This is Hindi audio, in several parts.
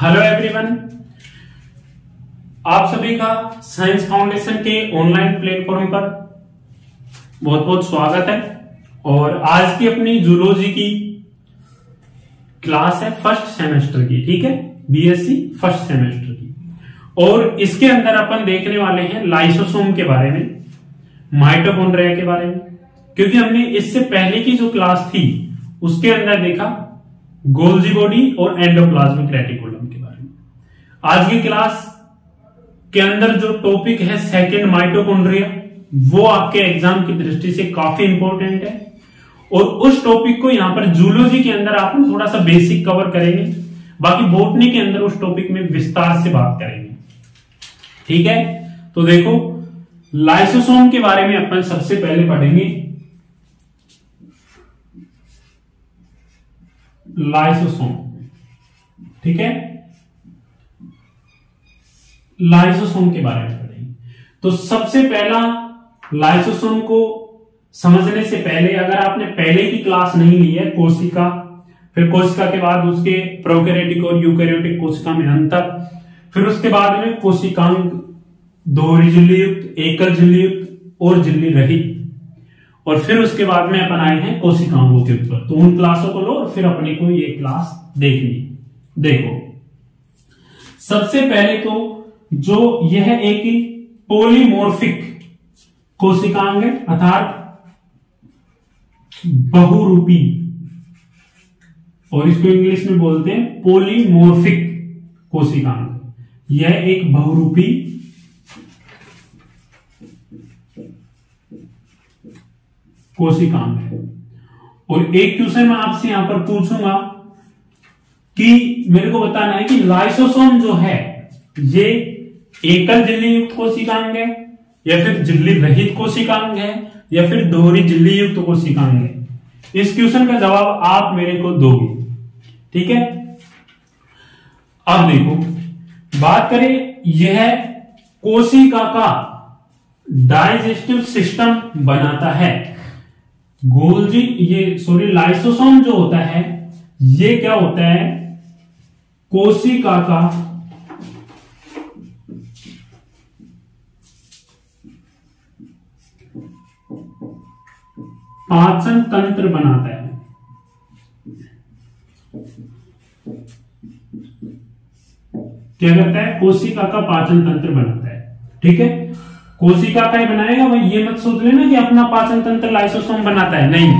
हेलो एवरीवन, आप सभी का साइंस फाउंडेशन के ऑनलाइन प्लेटफॉर्म पर बहुत बहुत स्वागत है। और आज की अपनी जूलॉजी की क्लास है फर्स्ट सेमेस्टर की, ठीक है, बीएससी फर्स्ट सेमेस्टर की। और इसके अंदर अपन देखने वाले हैं लाइसोसोम के बारे में, माइटोकॉन्ड्रिया के बारे में, क्योंकि हमने इससे पहले की जो क्लास थी उसके अंदर देखा गोल्जी बॉडी और एंडोप्लाज्मिक रेटिकुलम के बारे में। आज की क्लास के अंदर जो टॉपिक है सेकंड माइटोकॉन्ड्रिया, वो आपके एग्जाम की दृष्टि से काफी इंपॉर्टेंट है। और उस टॉपिक को यहां पर जूलॉजी के अंदर आप थोड़ा सा बेसिक कवर करेंगे, बाकी बोटनी के अंदर उस टॉपिक में विस्तार से बात करेंगे, ठीक है। तो देखो, लाइसोसोम के बारे में अपन सबसे पहले पढ़ेंगे लाइसोसोम, ठीक है। लाइसोसोम के बारे में पढ़ेंगे। तो सबसे पहला, लाइसोसोम को समझने से पहले, अगर आपने पहले की क्लास नहीं ली है, कोशिका, फिर कोशिका के बाद उसके प्रोकैरियोटिक और यूकैरियोटिक कोशिका में अंतर, फिर उसके बाद में कोशिकांग, दोहरी झिल्लीयुक्त, एकल झिल्लीयुक्त और झिल्ली रहित, और फिर उसके बाद में अपन आए हैं कोशिकाओं के ऊपर। तो उन क्लासों को लो और फिर अपने को ये क्लास देखनी। देखो, सबसे पहले तो जो यह एक पॉलीमॉर्फिक कोशिकांग है, अर्थात बहुरूपी, और इसको इंग्लिश में बोलते हैं पॉलीमॉर्फिक कोशिकांग। यह एक बहुरूपी कोशिकांग है। और एक क्वेश्चन मैं आपसे यहां पर पूछूंगा कि मेरे को बताना है कि लाइसोसोम जो है ये एकल झिल्ली युक्त कोशिकांग है, या फिर झिल्ली रहित कोशिकांग है, या फिर दोहरी झिल्ली युक्त कोशिकांग है। इस क्वेश्चन का जवाब आप मेरे को दोगे, ठीक है। अब देखो, बात करें यह कोशिका का डाइजेस्टिव सिस्टम बनाता है। लाइसोसोम जो होता है ये क्या होता है, कोशिका का पाचन तंत्र बनाता है। क्या करता है, कोशिका का पाचन तंत्र बनाता है, ठीक है। कोशिका का ही बनाएगा, वह ये मत सोच लेना कि अपना पाचन तंत्र लाइसोसोम बनाता है, नहीं,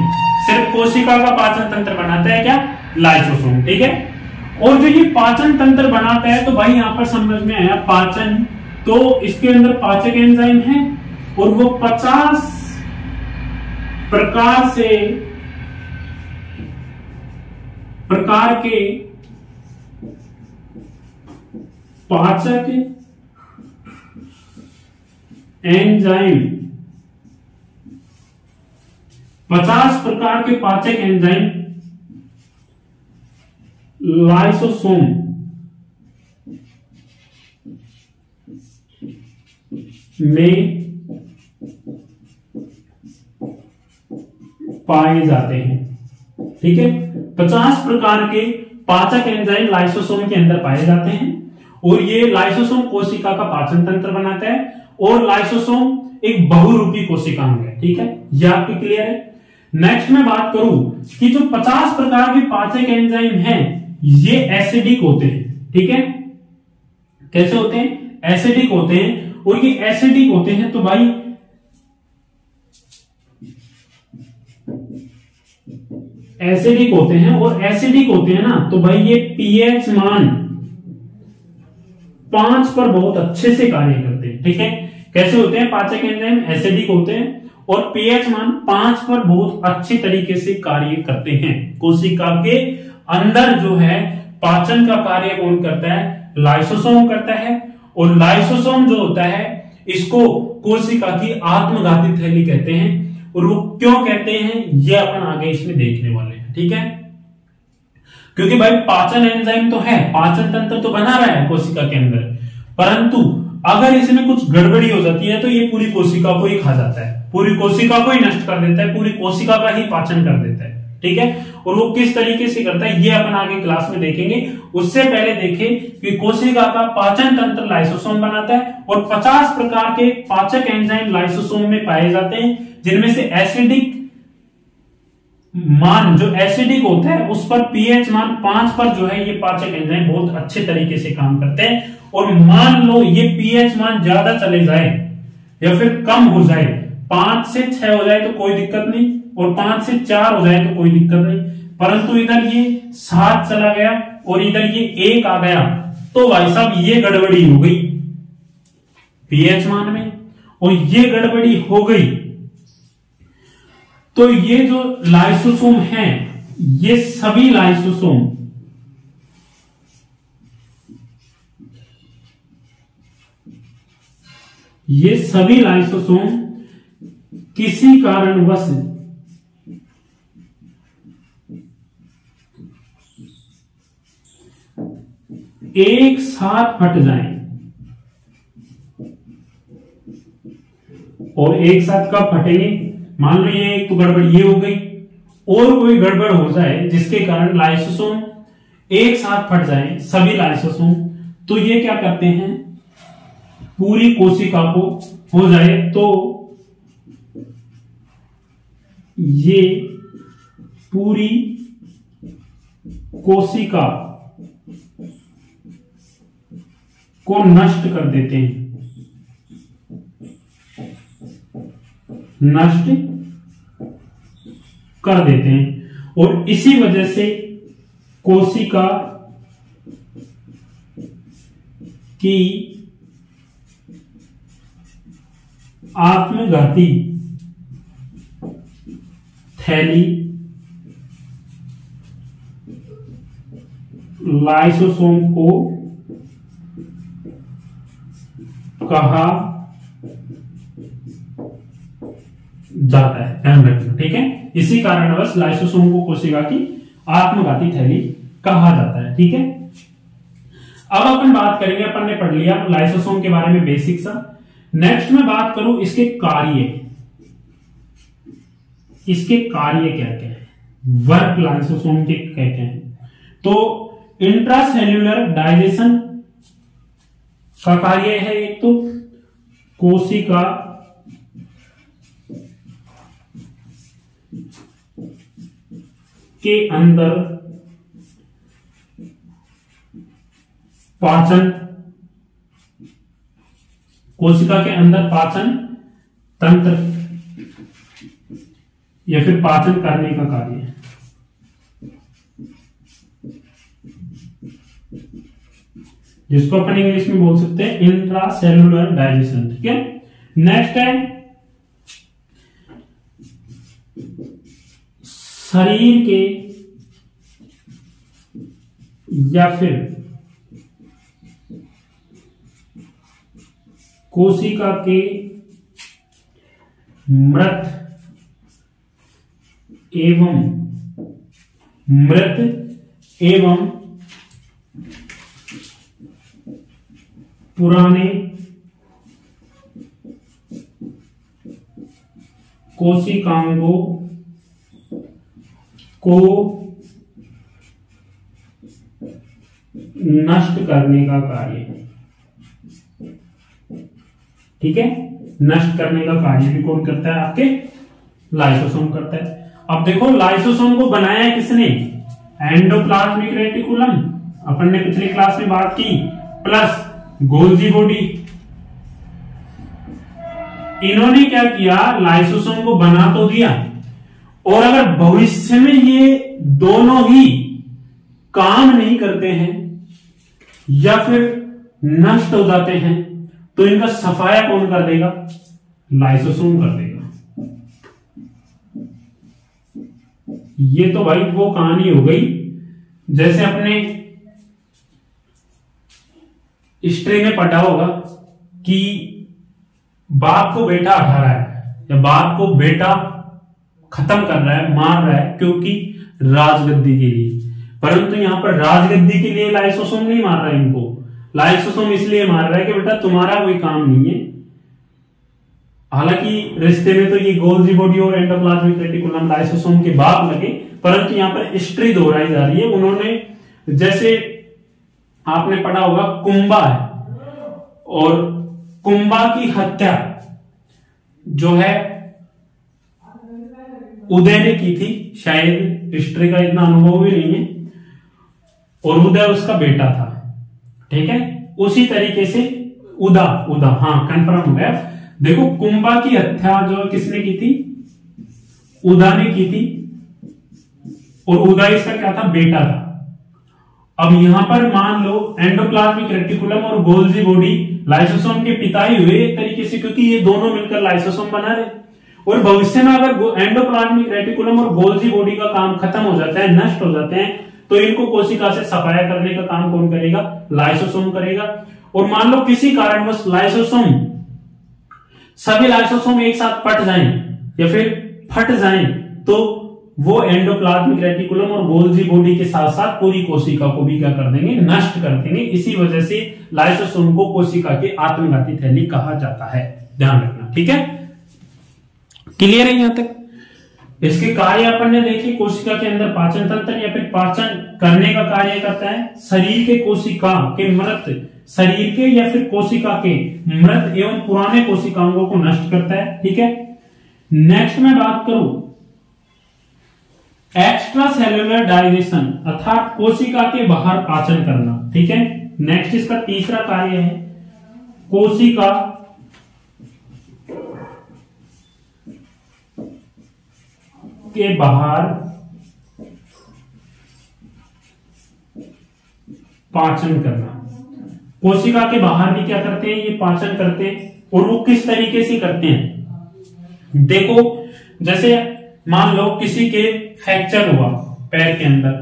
सिर्फ कोशिका का पाचन तंत्र बनाता है क्या, लाइसोसोम, ठीक है। और जो ये पाचन तंत्र बनाता है, तो भाई यहाँ पर समझ में आया पाचन, तो इसके अंदर पाचक एंजाइम है और वो 50 प्रकार के पाचक एंजाइम, 50 प्रकार के पाचक एंजाइम लाइसोसोम में पाए जाते हैं, ठीक है। 50 प्रकार के पाचक एंजाइम लाइसोसोम के अंदर पाए जाते हैं, और ये लाइसोसोम कोशिका का पाचन तंत्र बनाता है। और लाइसोसोम एक बहुरूपी कोशिकांग है, ठीक है, यह आपके क्लियर है। नेक्स्ट मैं बात करूं कि जो 50 प्रकार के पाचक एंजाइम हैं, ये एसिडिक होते हैं, ठीक है। कैसे होते हैं, एसिडिक होते हैं। और ये एसिडिक होते हैं तो भाई एसिडिक होते हैं, और एसिडिक होते हैं ना, तो भाई ये पीएच मान 5 पर बहुत अच्छे से कार्य करते हैं, ठीक है। कैसे होते हैं, पाचक एंजाइम एसिडिक होते हैं और पीएच मान 5 पर बहुत अच्छे तरीके से कार्य करते हैं। कोशिका के अंदर जो है पाचन का कार्य कौन करता है, लाइसोसोम करता है। और लाइसोसोम जो होता है इसको कोशिका की आत्मघाती थैली कहते हैं, और वो क्यों कहते हैं ये अपन आगे इसमें देखने वाले हैं, ठीक है। क्योंकि भाई पाचन एंजाइम तो है, पाचन तंत्र तो बना रहा है कोशिका के अंदर, परंतु अगर इसमें कुछ गड़बड़ी हो जाती है तो ये पूरी कोशिका को ही खा जाता है, पूरी कोशिका को ही नष्ट कर देता है, पूरी कोशिका का ही पाचन कर देता है, ठीक है, और वो किस तरीके से करता है ये अपन आगे क्लास में देखेंगे। उससे पहले देखें कि कोशिका का पाचन तंत्र लाइसोसोम बनाता है और 50 प्रकार के पाचक एंजाइम लाइसोसोम में पाए जाते हैं, जिनमें से एसिडिक मान जो एसिडिक होता है उस पर पीएच मान 5 पर जो है ये पाचक एंजाइम बहुत अच्छे तरीके से काम करते हैं। और मान लो ये पीएच मान ज्यादा चले जाए या फिर कम हो जाए, 5 से 6 हो जाए तो कोई दिक्कत नहीं और 5 से 4 हो जाए तो कोई दिक्कत नहीं, परंतु इधर ये 7 चला गया और इधर ये 1 आ गया तो भाई साहब ये गड़बड़ी हो गई पीएच मान में। और ये गड़बड़ी हो गई तो ये जो लाइसोसोम हैं, ये सभी लाइसोसोम किसी कारणवश एक साथ हट जाए। और एक साथ कब हटेंगे, मान लो ये एक तो गड़बड़ ये हो गई और कोई गड़बड़ हो जाए जिसके कारण लाइसोसोम एक साथ फट जाए सभी लाइसोसोम, तो ये क्या करते हैं पूरी कोशिका को हो जाए तो ये पूरी कोशिका को नष्ट कर देते हैं, नष्ट कर देते हैं। और इसी वजह से कोशिका की आत्मघाती थैली लाइसोसोम को कहा जाता है, ध्यान रखना ठीक है। इसी कारणवश लाइसोसोम को कोशिका की आत्मघाती थैली कहा जाता है, ठीक है। अब अपन बात करेंगे, अपन ने पढ़ लिया लाइसोसोम के बारे में बेसिक सा। नेक्स्ट में बात करूं इसके कार्य, इसके कार्य क्या क्या है, वर्क लाइसोसोम के क्या क्या है। तो इंट्रासेल्यूलर डाइजेशन का कार्य है एक, तो कोशिका के अंदर पाचन, कोशिका के अंदर पाचन तंत्र या फिर पाचन करने का कार्य है। जिसको अपन इंग्लिश में बोल सकते हैं इंट्रासेल्यूलर डाइजेशन, ठीक है। नेक्स्ट है शरीर के या फिर कोशिका के मृत एवं पुराने कोशिकांगों को नष्ट करने का कार्य, ठीक है। नष्ट करने का कार्य भी कौन करता है, आपके लाइसोसोम करता है। अब देखो लाइसोसोम को बनाया किसने, एंडोप्लाज्मिक रेटिकुलम अपन ने पिछली क्लास में बात की, प्लस गोल्जी बॉडी। इन्होंने क्या किया, लाइसोसोम को बना तो दिया और अगर भविष्य में ये दोनों ही काम नहीं करते हैं या फिर नष्ट हो जाते हैं तो इनका सफाया कौन कर देगा, लाइसोसोम कर देगा। ये तो भाई वो कहानी हो गई जैसे अपने हिस्ट्री में पढ़ा होगा कि बाप को बेटा हटा रहा है या बाप को बेटा खत्म कर रहा है, मार रहा है क्योंकि राजगद्दी के लिए। परंतु यहां पर राजगद्दी के लिए लाइसोसोम नहीं मार रहा है इनको, लाइसोसोम इसलिए मार रहा है कि बेटा तुम्हारा कोई काम नहीं है। हालांकि रिश्ते में तो ये गोल्जी बॉडी और एंडोप्लाज्मिक रेटिकुलम लाइसोसोम के बाप लगे, परत की यहाँ पर स्त्री दोहराई जा रही है। उन्होंने जैसे आपने पढ़ा होगा कुंभा है और कुंभा की हत्या जो है उदय ने की थी, शायद स्त्री का इतना अनुभव भी नहीं है, और उदय उसका बेटा था, ठीक है। उसी तरीके से उदा हाँ कंफर्म हो गया। देखो कुंभा की हत्या जो किसने की थी, उदा ने की थी, और उदा इसका क्या था, बेटा था। अब यहां पर मान लो एंडोप्लाज्मिक रेटिकुलम और गोल्जी बॉडी लाइसोसोम के पिता ही हुए एक तरीके से, क्योंकि ये दोनों मिलकर लाइसोसोम बना रहे। और भविष्य में अगर एंडोप्लाज्मिक रेटिकुलम और गोल्जी बॉडी का काम खत्म हो जाता है, नष्ट हो जाते हैं, तो इनको कोशिका से सफाया करने का काम कौन करेगा, लाइसोसोम करेगा। और मान लो किसी कारणवश लाइसोसोम सभी लाइसोसोम एक साथ पट जाए या फिर फट जाए, तो वो एंडोप्लाज्मिक रेटिकुलम और गोल्जी बॉडी के साथ साथ पूरी कोशिका को भी क्या कर देंगे, नष्ट कर देंगे। इसी वजह से लाइसोसोम को कोशिका के आत्मघाती थैली कहा जाता है, ध्यान रखना, ठीक है। क्लियर है यहां तक। इसके कार्य अपन ने देखे, कोशिका के अंदर पाचन तंत्र या फिर पाचन करने का कार्य करता है। शरीर के कोशिका के मृत शरीर के या फिर कोशिका के मृत एवं पुराने कोशिकाओं को नष्ट करता है, ठीक है। नेक्स्ट में बात करूं एक्स्ट्रा सेल्यूलर डाइजेशन अर्थात कोशिका के बाहर पाचन करना, ठीक है। नेक्स्ट इसका तीसरा कार्य है कोशिका के बाहर पाचन करना। कोशिका के बाहर भी क्या करते हैं, ये पाचन करते हैं, और वो किस तरीके से करते हैं। देखो जैसे मान लो किसी के फ्रैक्चर हुआ पैर के अंदर,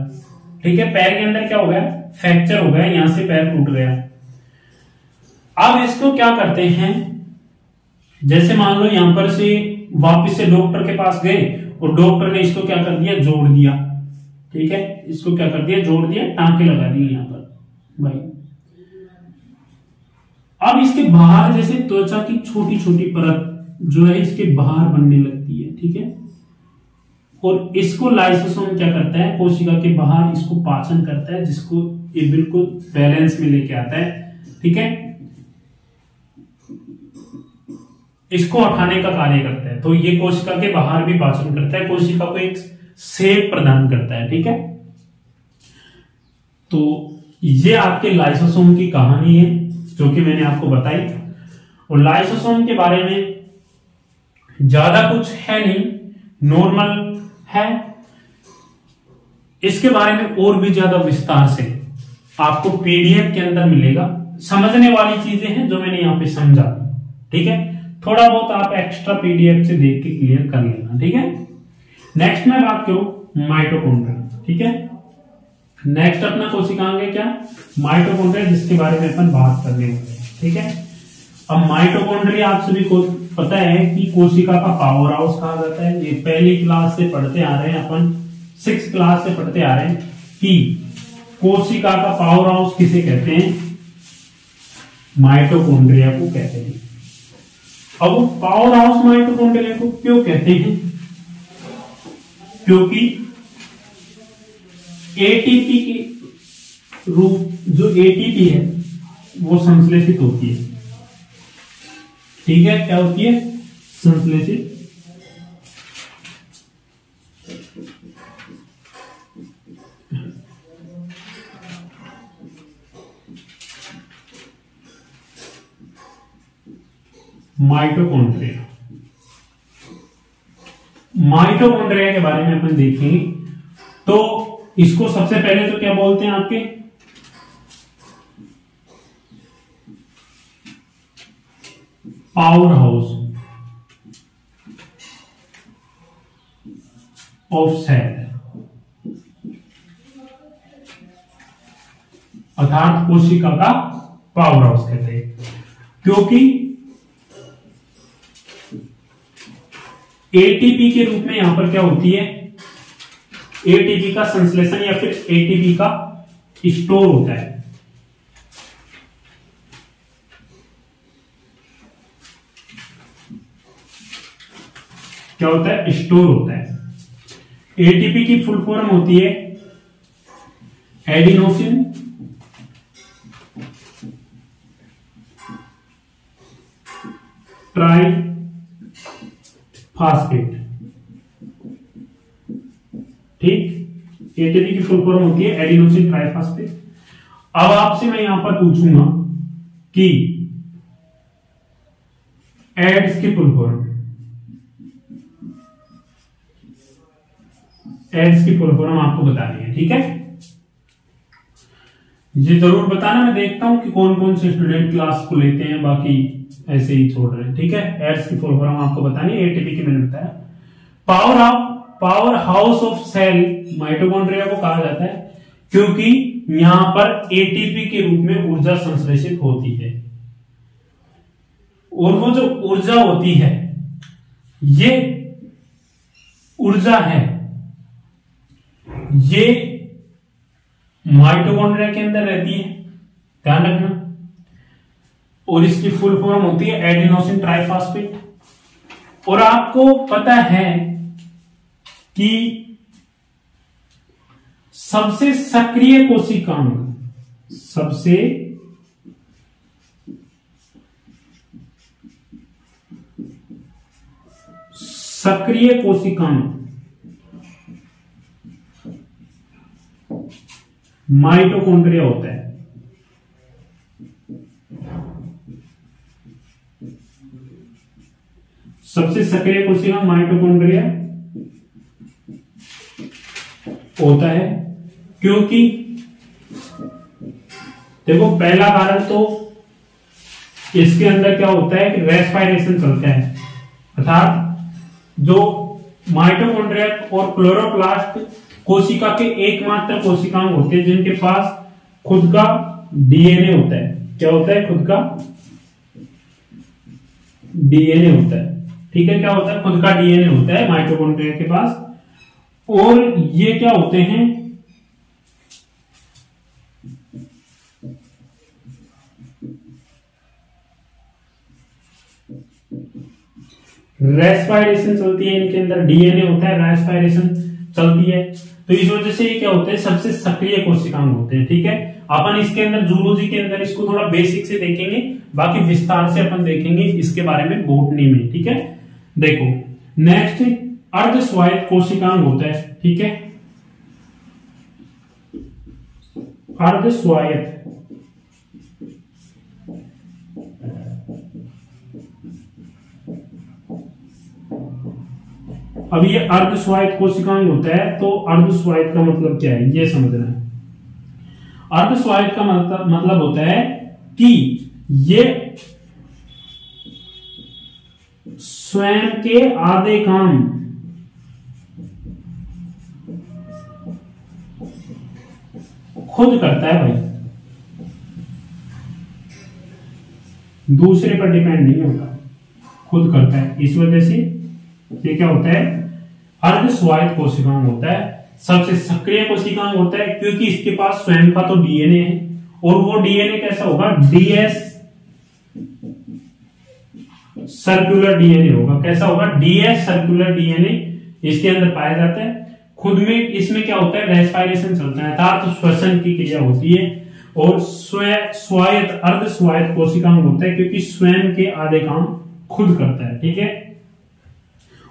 ठीक है, पैर के अंदर क्या हो गया, फ्रैक्चर हो गया, यहां से पैर टूट गया। अब इसको क्या करते हैं, जैसे मान लो यहां पर से वापस से डॉक्टर के पास गए और डॉक्टर ने इसको क्या कर दिया, जोड़ दिया, ठीक है, इसको क्या कर दिया, जोड़ दिया, टांके लगा दिए यहां पर भाई। अब इसके बाहर जैसे त्वचा की छोटी छोटी परत जो है इसके बाहर बनने लगती है, ठीक है, और इसको लाइसोसोम क्या करता है, कोशिका के बाहर इसको पाचन करता है, जिसको ये बिल्कुल बैलेंस में लेके आता है, ठीक है, इसको हटाने का कार्य करता है। तो ये कोशिका के बाहर भी पाचन करता है, कोशिका को एक शेप प्रदान करता है, ठीक है। तो ये आपके लाइसोसोम की कहानी है जो कि मैंने आपको बताई, और लाइसोसोम के बारे में ज्यादा कुछ है नहीं, नॉर्मल है। इसके बारे में और भी ज्यादा विस्तार से आपको पीडीएफ के अंदर मिलेगा, समझने वाली चीजें हैं जो मैंने यहां पे समझा, ठीक है, थोड़ा बहुत आप एक्स्ट्रा पीडीएफ से देख के क्लियर कर लेना, ठीक है। नेक्स्ट में बात करूं माइटोकॉन्ड्रिया, ठीक है, नेक्स्ट अपना कोशिकाएंगे क्या, माइटोकॉन्ड्रिया, जिसके बारे में अपन बात कर लेंगे, ठीक है। अब माइटोकॉन्ड्रिया आप सभी को पता है कि कोशिका का पावर हाउस कहा जाता है। ये पहली क्लास से पढ़ते आ रहे हैं अपन, 6th क्लास से पढ़ते आ रहे हैं कि कोशिका का पावर हाउस किसे कहते हैं, माइटोकॉन्ड्रिया को कहते हैं। अब वो पावर हाउस माइटोकॉन्ड्रिया को क्यों कहते हैं, क्योंकि एटीपी के रूप जो एटीपी है वो संश्लेषित होती है, ठीक है, क्या होती है, संश्लेषित माइटोकॉन्ड्रिया। माइटोकॉन्ड्रिया के बारे में अपन देखेंगे, तो इसको सबसे पहले तो क्या बोलते हैं आपके पावर हाउस ऑफ सेल अर्थात कोशिका का पावर हाउस कहते हैं, क्योंकि एटीपी के रूप में यहां पर क्या होती है, एटीपी का संश्लेषण या फिर एटीपी का स्टोर होता है, क्या होता है, स्टोर होता है। एटीपी की फुल फॉर्म होती है एडिनोसिन ट्राइफॉस्फेट। ठीक, एटीपी की फुल फॉर्म होती है एडिनोसिन ट्राइफॉस्फेट। अब आपसे मैं यहां पर पूछूंगा कि एड्स की फुल फॉर्म, एड्स की फुल फॉर्म आपको बतानी है। ठीक है, ये जरूर बताना, मैं देखता हूं कि कौन कौन से स्टूडेंट क्लास को लेते हैं, बाकी ऐसे ही छोड़ रहे हैं। ठीक है, एड्स की फुल फॉर्म आपको बतानी है, एटीपी की मैंने बताया। Power house of cell mitochondria को कहा जाता है क्योंकि यहां पर एटीपी के रूप में ऊर्जा संश्लेषित होती है, और वो जो ऊर्जा होती है ये ऊर्जा है, ये माइटोकॉन्ड्रिया के अंदर रहती है, ध्यान रखना। और इसकी फुल फॉर्म होती है एडिनोसिन ट्राइफॉस्फेट। और आपको पता है कि सबसे सक्रिय कोशिकांग, सबसे सक्रिय कोशिकांग माइटोकॉन्ड्रिया होता है। सबसे सक्रिय कोशिका माइटोकॉन्ड्रिया होता है क्योंकि देखो, पहला कारण तो इसके अंदर क्या होता है कि रेस्पिरेशन चलता है, अर्थात जो माइटोकॉन्ड्रिया और क्लोरोप्लास्ट कोशिका के एकमात्र कोशिकांग होते हैं जिनके पास खुद का डीएनए होता है। क्या होता है? खुद का डीएनए होता है। ठीक है, क्या होता है? खुद का डीएनए होता है माइटोकॉन्ड्रिया के पास। और ये क्या होते हैं? रेस्पिरेशन चलती है इनके अंदर, डीएनए होता है, रेस्पिरेशन चलती है, तो इस वजह से ये क्या होते हैं? सबसे सक्रिय कोशिकांग होते हैं। ठीक है, अपन इसके अंदर जूलॉजी के अंदर इसको थोड़ा बेसिक से देखेंगे, बाकी विस्तार से अपन देखेंगे इसके बारे में बोटनी में। ठीक है, देखो नेक्स्ट अर्ध स्वायत्त कोशिकांग होता है। ठीक है, अर्ध स्वायत्त अब ये अर्ध स्वायत्त कोशिकांग होता है, तो अर्ध स्वायत्त का मतलब क्या है ये समझना है। अर्ध स्वायत्त का मतलब होता है कि ये स्वयं के आधे काम खुद करता है भाई, दूसरे पर डिपेंड नहीं होता, खुद करता है। इस वजह से ये क्या होता है? अर्ध स्वायत्त कोशिकांग होता है, सबसे सक्रिय कोशिकांग होता है क्योंकि इसके पास स्वयं का तो डीएनए है, और वो डीएनए कैसा होगा? डीएस सर्कुलर डीएनए होगा। कैसा होगा? डीएस सर्कुलर डीएनए इसके अंदर पाया जाता है। खुद में इसमें क्या होता है? रेस्पिरेशन चलता है, अर्थात तो श्वसन की क्रिया होती है। और स्वायत्त अर्ध स्वायत्त कोशिकांग होता है क्योंकि स्वयं के आधे काम खुद करता है। ठीक है,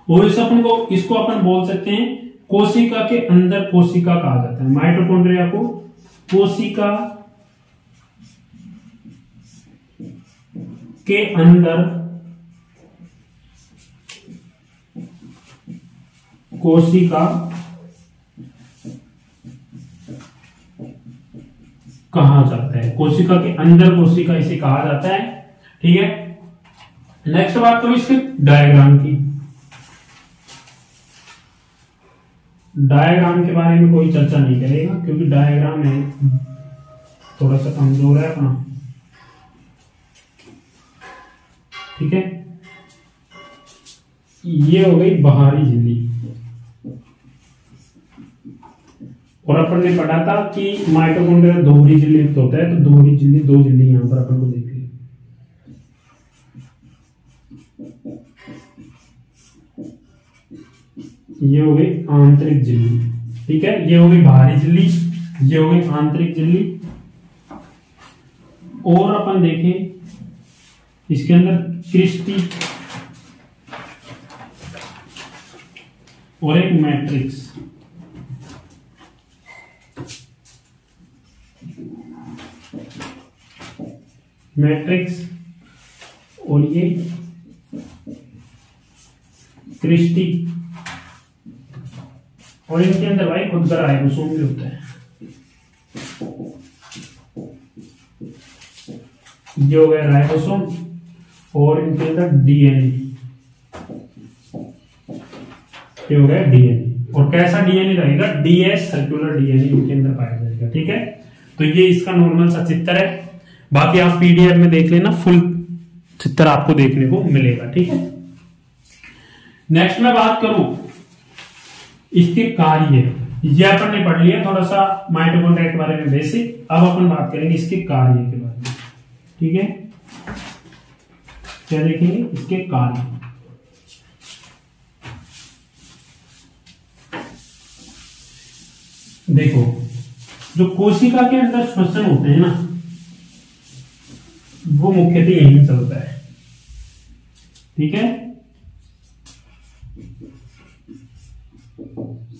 और इस अपन को इसको अपन बोल सकते हैं कोशिका के अंदर कोशिका कहा जाता है, माइटोकॉन्ड्रिया को कोशिका के अंदर कोशिका कहा जाता है, कोशिका के अंदर कोशिका इसे कहा जाता है। ठीक है, नेक्स्ट बात करो इसके डायग्राम की। डायग्राम के बारे में कोई चर्चा नहीं करेगा क्योंकि डायग्राम है थोड़ा सा कमजोर है अपना। ठीक है, ये हो गई बाहरी झिल्ली, और अपन ने पढ़ा था कि माइटोकॉन्ड्रिया दोहरी झिल्ली युक्त होता है, तो दोहरी झिल्ली, दो झिल्ली यहां पर अपन को देख ली। ये हो गई आंतरिक झिल्ली, ठीक है, ये हो गई बाहरी झिल्ली, ये हो गई आंतरिक झिल्ली। और अपन देखें इसके अंदर क्रिस्टी और एक मैट्रिक्स, मैट्रिक्स और ये क्रिस्टी, और इनके अंदर भाई खुद का राइबोसोम भी होता है। ये हो गया राइबोसोम और इनके अंदर डीएनए, ये हो गया डीएनए। और कैसा डीएनए रहेगा, डीएस सर्कुलर डीएनए इनके अंदर पाया जाएगा, ठीक है। तो ये इसका नॉर्मल सा चित्र है, बाकी आप पीडीएफ में देख लेना, फुल चित्र आपको देखने को मिलेगा, ठीक है। नेक्स्ट मैं बात करूं इसके कार्य, ये अपन ने पढ़ लिया थोड़ा सा माइटोकॉन्ड्रिया के बारे में बेसिक, अब अपन बात करेंगे इसके कार्य के बारे में, ठीक है। क्या देखेंगे इसके कार्य, देखो जो कोशिका के अंदर श्वसन होते हैं ना, वो मुख्यतः यही चलता है, ठीक है।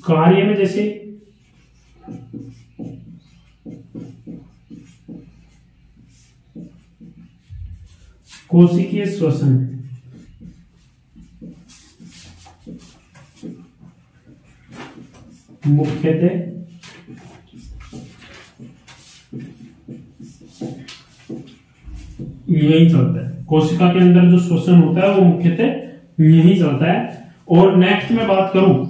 कार्य में जैसे कोशिकीय श्वसन, मुख्यतः यही चलता है, कोशिका के अंदर जो श्वसन होता है वो मुख्यतः यही चलता है। और नेक्स्ट में बात करूं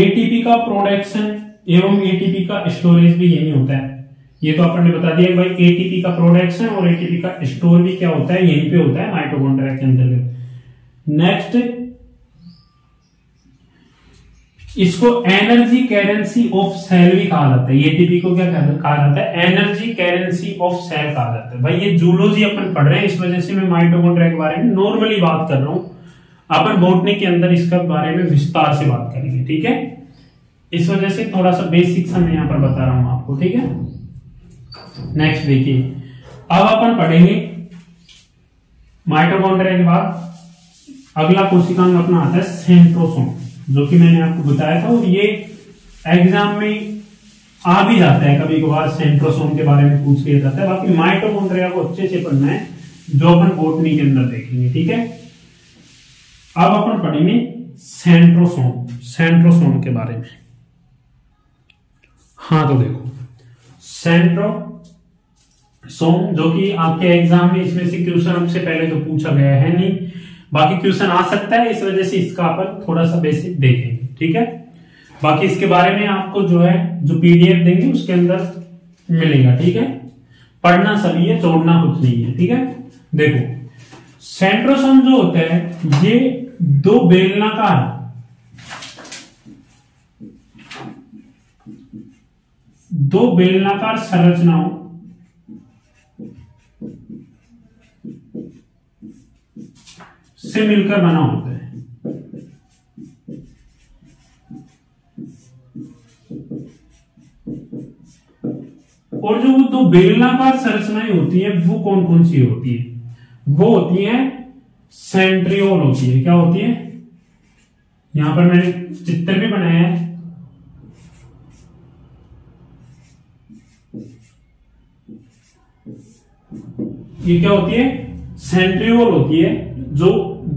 एटीपी का प्रोडक्शन एवं एटीपी का स्टोरेज भी यही होता है, ये तो आपने बता दिया भाई एटीपी का प्रोडक्शन और एटीपी का स्टोर भी क्या होता है, यहीं पे होता है माइटोकॉन्ड्रिया के अंदर। नेक्स्ट इसको एनर्जी करेंसी ऑफ सेल भी कहा जाता है, एटीपी को क्या कहा जाता है, एनर्जी करेंसी ऑफ सेल कहा जाता है। भाई ये जूलॉजी अपन पढ़ रहे हैं, इस वजह से मैं माइटोकॉन्ड्रिया के बारे में नॉर्मली बात कर रहा हूँ, अपन बोटनी के अंदर इसका बारे में विस्तार से बात करेंगे, ठीक है। इस वजह से थोड़ा सा बेसिक सा मैं यहां पर बता रहा हूं आपको, ठीक है। नेक्स्ट देखिए, अब अपन पढ़ेंगे माइटोकॉन्ड्रिया के बाद अगला कोशिकांग अपना आता है सेंट्रोसोम, जो कि मैंने आपको बताया था, और ये एग्जाम में आ भी जाता है कभी कभार, सेंट्रोसोम के बारे में पूछ लिया जाता है। बाकी माइटोकॉन्ड्रिया को अच्छे से पढ़ना है, जो अपन बोटनी के अंदर देखेंगे, ठीक है। अब अपन पढ़ेंगे सेंट्रोसोम, सेंट्रोसोम के बारे में। हाँ तो देखो सेंट्रोसोम जो कि आपके एग्जाम में इसमें से क्वेश्चन हमसे पहले तो पूछा गया है नहीं, बाकी क्वेश्चन आ सकता है, इस वजह से इसका अपन थोड़ा सा बेसिक देखेंगे, ठीक है। बाकी इसके बारे में आपको जो है जो पीडीएफ देंगे उसके अंदर मिलेगा, ठीक है। पढ़ना सभी है, छोड़ना कुछ नहीं है, ठीक है। देखो सेंट्रोसोम जो होता है ये दो बेलनाकार संरचनाओं से मिलकर बना होता है, और जो वो दो बेलनाकार संरचनाएं होती है वो कौन कौन सी होती है, वो होती है सेंट्रियोल होती है। क्या होती है, यहां पर मैंने चित्र भी बनाया है, ये क्या होती है सेंट्रियोल होती है, जो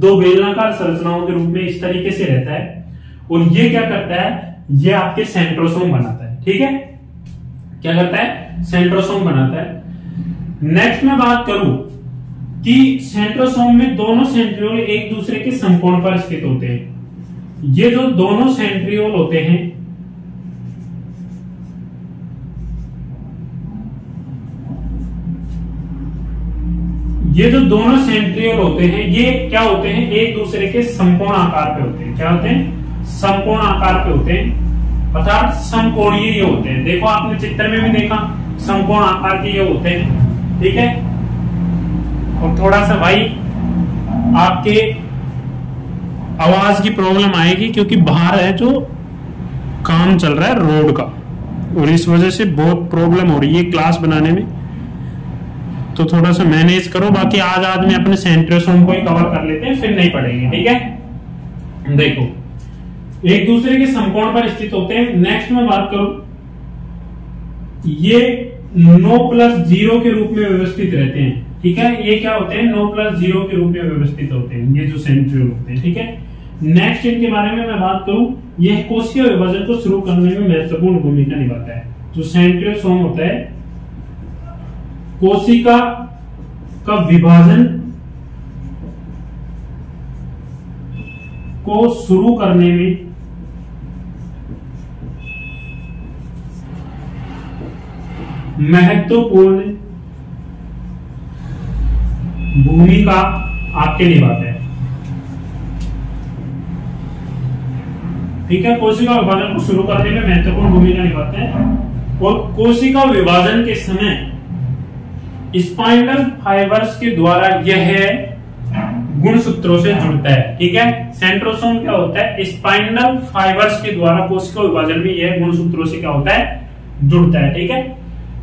दो बेलनाकार संरचनाओं के रूप में इस तरीके से रहता है, और ये क्या करता है, ये आपके सेंट्रोसोम बनाता है, ठीक है। क्या करता है, सेंट्रोसोम बनाता है। नेक्स्ट मैं बात करूं कि सेंट्रोसोम में दोनों सेंट्रियोल एक दूसरे के समकोण पर स्थित होते हैं, ये जो दोनों सेंट्रियोल होते हैं ये क्या होते हैं, एक दूसरे के समकोण आकार पे होते हैं। क्या होते हैं, समकोण आकार पे होते हैं, अर्थात समकोणीय होते हैं। देखो आपने चित्र में भी देखा समकोण आकार के ये होते हैं, ठीक है। और थोड़ा सा भाई आपके आवाज की प्रॉब्लम आएगी क्योंकि बाहर है जो काम चल रहा है रोड का, और इस वजह से बहुत प्रॉब्लम हो रही है क्लास बनाने में, तो थोड़ा सा मैनेज करो। बाकी आज आज में अपने सेंट्रोसोम को ही कवर कर लेते हैं, फिर नहीं पड़ेगी, ठीक है। देखो एक दूसरे के समकोण पर स्थित होते हैं। नेक्स्ट में बात करो, ये 9+0 के रूप में व्यवस्थित रहते हैं, ठीक है। ये क्या होते हैं, 9+0 के रूप में व्यवस्थित होते हैं, ये जो सेंट्रियोल होते हैं, ठीक है। नेक्स्ट इनके बारे में मैं बात करूं, यह कोशिकीय विभाजन को शुरू करने में महत्वपूर्ण भूमिका निभाता है। जो सेंट्रोसोम होता है, कोशिका का विभाजन को शुरू करने में महत्वपूर्ण भूमिका आपके निभाता है, ठीक है। कोशिका विभाजन को शुरू करने में महत्वपूर्ण भूमिका निभाते हैं, और कोशिका विभाजन के समय स्पाइंडल फाइबर्स के द्वारा यह गुण सूत्रों से जुड़ता है, ठीक है। सेंट्रोसोम क्या होता है, स्पाइंडल फाइबर्स के द्वारा कोशिका विभाजन में यह गुण सूत्रों से क्या होता है, जुड़ता है, ठीक है।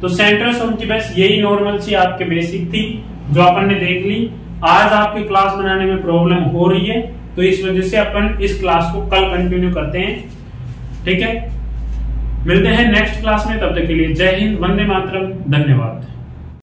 तो सेंट्रोसोम की बस यही नॉर्मल सी आपके बेसिक थी जो अपन ने देख ली। आज आपकी क्लास बनाने में प्रॉब्लम हो रही है, तो इस वजह से अपन इस क्लास को कल कंटिन्यू करते हैं, ठीक है। मिलते हैं नेक्स्ट क्लास में, तब तक के लिए जय हिंद, वंदे मातरम, धन्यवाद।